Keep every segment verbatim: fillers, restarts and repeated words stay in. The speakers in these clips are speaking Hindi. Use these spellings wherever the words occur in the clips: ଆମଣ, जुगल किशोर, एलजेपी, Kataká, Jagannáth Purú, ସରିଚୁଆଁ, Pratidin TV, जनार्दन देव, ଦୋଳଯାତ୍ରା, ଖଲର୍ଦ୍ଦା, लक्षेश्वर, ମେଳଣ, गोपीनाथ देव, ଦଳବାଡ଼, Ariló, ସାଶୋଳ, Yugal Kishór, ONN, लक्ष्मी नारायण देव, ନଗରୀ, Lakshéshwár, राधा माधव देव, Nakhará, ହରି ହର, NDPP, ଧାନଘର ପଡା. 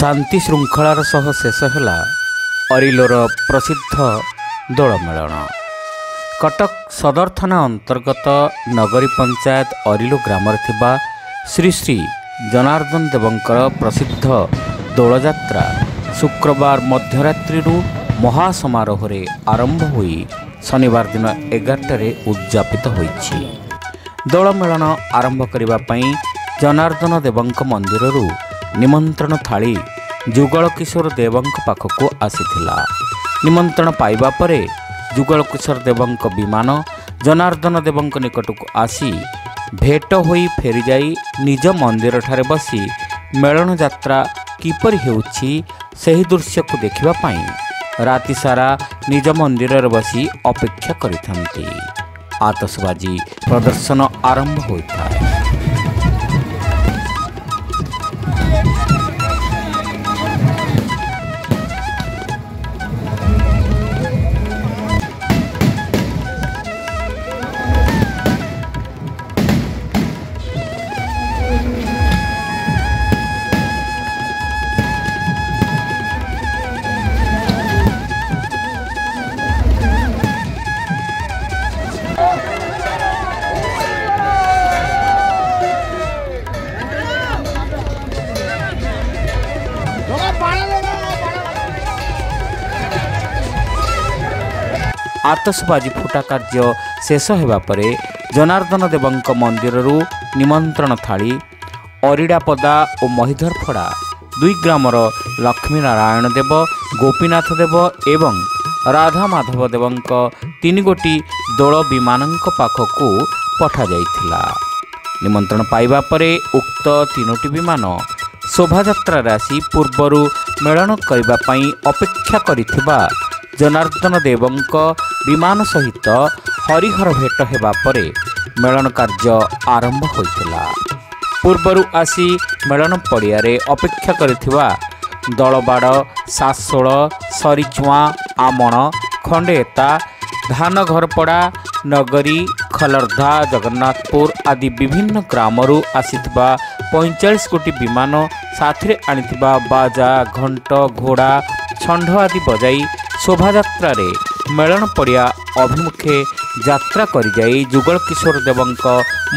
शांति श्रृंखलार सह शेष है अरिलोर प्रसिद्ध दोलमेलन। कटक सदर थाना अंतर्गत नगरी पंचायत अरिलो ग्राम श्री श्री जनार्दन देवंकर प्रसिद्ध दोलयात्रा शुक्रवार मध्यरात्रि महासमारोह आरंभ हुई शनिवार दिन एगारटे उद्यापित होइछि। दोलमेलन आरंभ करिबा पई जनार्दन देवंक मंदिररू निमंत्रण थाली जुगल किशोर देवंक पाखकु आसीथिला। निमंत्रण पाइबा परे जुगल किशोर देवंक विमान जनार्दन देवंक निकटकु आसी भेट होई फेरी जाई निज मंदिर ठारे बसी मेलन यात्रा किपर हेउछि सेही दृश्य को देखिबा पई राति सारा निज मंदिर बसी अपेक्षा करिथांती। आतशबाजी प्रदर्शन आरंभ होता है। आतशबाजी फुटा कार्य शेष होगा पर जनार्दन देवंक मंदिररू निमंत्रण थाली अरिड़ापदा और महिधरफड़ा दुई ग्रामर लक्ष्मी नारायण देव गोपीनाथ देव एवं राधा माधव देवंक तीन गोटी दोल विमान पाखकू पठा जाइथिला। निमंत्रण पाइबा परे उक्त तीनोटी विमान शोभा यात्रा राशि पूर्वरू मेलन करिबा पई अपेक्षा करिथिबा जनार्दन देवंक विमान सहित हरिहर भेट होगा पर मेलन कार्य आरंभ होता। पूर्वर आसी मेलन पड़िया अपेक्षा करथिबा दलबाड़ सासोल सरीचुआ आमण खंडेता धानघरपड़ा नगरी खालर्धा जगन्नाथपुर आदि विभिन्न ग्रामरू आसीथिबा पैंचाश कोटी विमान साथरे आनिथिबा बाजा घंट घोड़ा छंड आदि बजाई शोभा यात्रा रे मेलन पड़िया अभिमुखे यात्रा करि जाई जुगल किशोर देवंक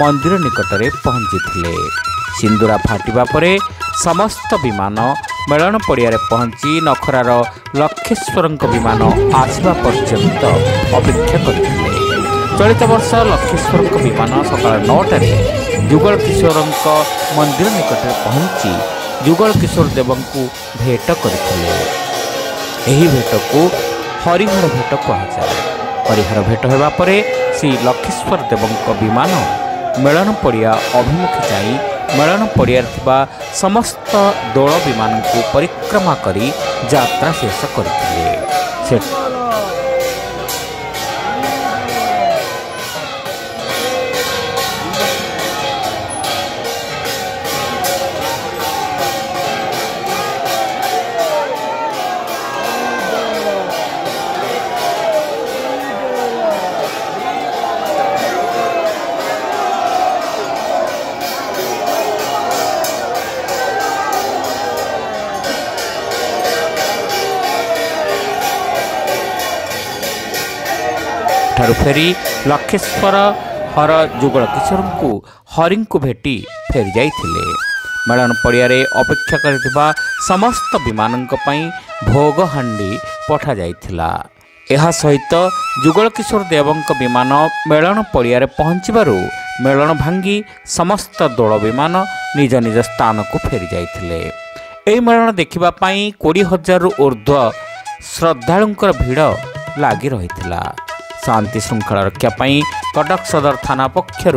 मंदिर निकटरे पहुंचीथिले। सिंदूरा फाटिबा परे समस्त विमान मेलन पड़िया रे पहुंची नखरार लक्षेश्वरंक विमान आसवा पर्यंत अपेक्षा करिथिले। चलित वर्ष लक्षेश्वरंक विमान सकाल नौटारे जुगल किशोरंक मंदिर निकटरे पहुंची जुगल किशोर देवंकु भेट करिथिले। एही भेट को हरिहर भेट कहुए। हरिहर भेट होगा पर श्री लक्षेश्वर देवंक विमान मेलन पड़िया अभिमुखे जाई मेलन पड़िया समस्त दोल विमान को परिक्रमा करी यात्रा शेष करथिले। फेरी लक्षेश्वर हर जुगल किशोर को हरि को भेटी फेरी जाइथिले। मेलन पड़िया अपेक्षा करथिबा समस्त विमान भोग हांडी पठा जाइथिला। एहा सहित जुगल किशोर देवंक विमान मेलन पड़िया पहुँचवु मेलन भांगी समस्त दोल विमान निज निज स्थान को फेरी जाइथिले। एही मेलन देखिबा पई बीस हजार रु ऊर्ध्व श्रद्धालुंकर भीड़ लागी रहिथिला। शांति श्रृंखला रक्षापी कटक सदर थाना पक्षर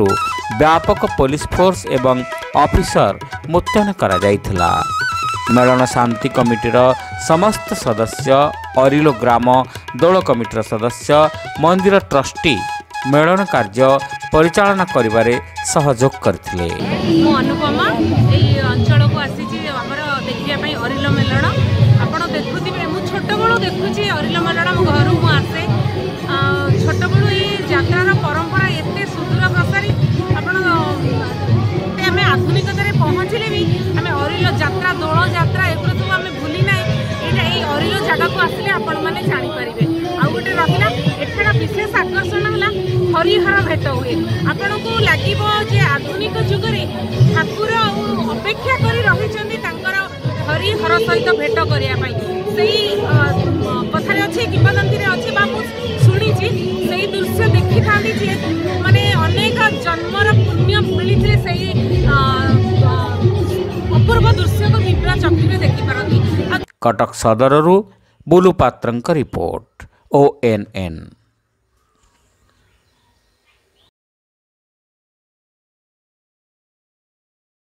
व्यापक पुलिस फोर्स एवं ऑफिसर मुतयन करा जायथिला। मेलन शांति कमिटीर समस्त सदस्य अरिलो ग्राम दोल कमिटीर सदस्य मंदिर ट्रस्टी मेलन कार्य परिचालन करिवारे सहयोग करथिले। मो अनुपमा एई अंचल को आसीछि हमर देखिया पई अरिलो मेलन आपण देखुथि मु छोट बळो देखुछि अरिलो मेलन मो घर मु आसे छोटबू यात्रार परंपरा एत सुदूर प्रसारी आपड़ आम आधुनिकतार पहुँचले भी आम अरिलो यात्रा दोल यात्रा एगुरा सब आम आपने जापर आउ गोटे रहा एठार विशेष आकर्षण है हरिहर भेट हुए आपण को लगे जे आधुनिक जुगरे ठाकुर अपेक्षा कर रही हरिहर सहित भेट करने से कथार अच्छे किंवदंती अच्छे शुणी से दृश्य देखी था माने अनेक जन्मर पुण्य मिली से अपूर्व दृश्य को तीव्र चक्षु में देखिपारती। कटक सदर बुलु पात्रंक रिपोर्ट ओ एन एन।